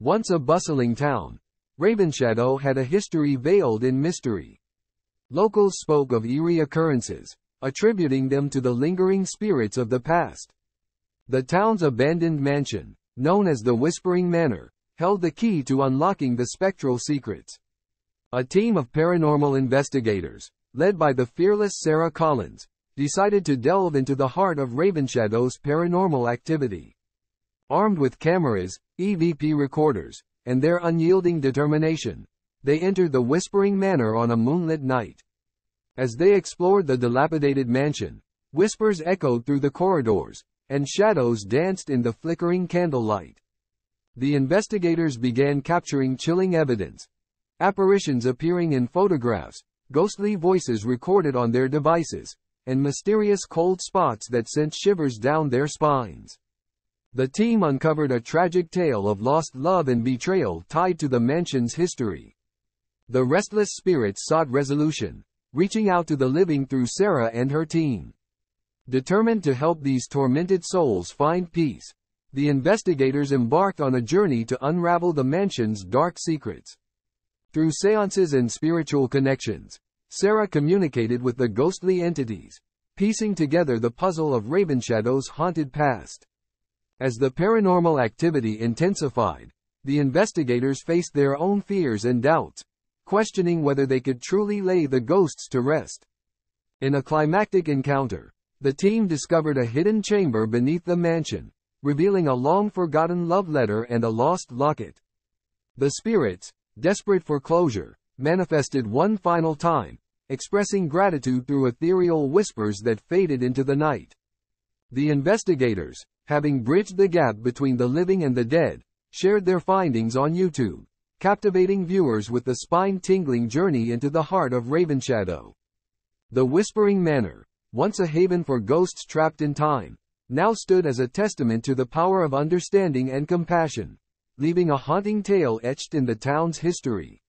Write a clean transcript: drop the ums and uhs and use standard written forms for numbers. Once a bustling town, Ravenshadow had a history veiled in mystery. Locals spoke of eerie occurrences, attributing them to the lingering spirits of the past. The town's abandoned mansion, known as the Whispering Manor, held the key to unlocking the spectral secrets. A team of paranormal investigators, led by the fearless Sarah Collins, decided to delve into the heart of Ravenshadow's paranormal activity. Armed with cameras, EVP recorders, and their unyielding determination, they entered the Whispering Manor on a moonlit night. As they explored the dilapidated mansion, whispers echoed through the corridors, and shadows danced in the flickering candlelight. The investigators began capturing chilling evidence, apparitions appearing in photographs, ghostly voices recorded on their devices, and mysterious cold spots that sent shivers down their spines. The team uncovered a tragic tale of lost love and betrayal tied to the mansion's history. The restless spirits sought resolution, reaching out to the living through Sarah and her team. Determined to help these tormented souls find peace, the investigators embarked on a journey to unravel the mansion's dark secrets. Through seances and spiritual connections, Sarah communicated with the ghostly entities, piecing together the puzzle of Ravenshadow's haunted past. As the paranormal activity intensified, the investigators faced their own fears and doubts, questioning whether they could truly lay the ghosts to rest. In a climactic encounter, the team discovered a hidden chamber beneath the mansion, revealing a long-forgotten love letter and a lost locket. The spirits, desperate for closure, manifested one final time, expressing gratitude through ethereal whispers that faded into the night. The investigators, having bridged the gap between the living and the dead, shared their findings on YouTube, captivating viewers with the spine-tingling journey into the heart of Ravenshadow. The Whispering Manor, once a haven for ghosts trapped in time, now stood as a testament to the power of understanding and compassion, leaving a haunting tale etched in the town's history.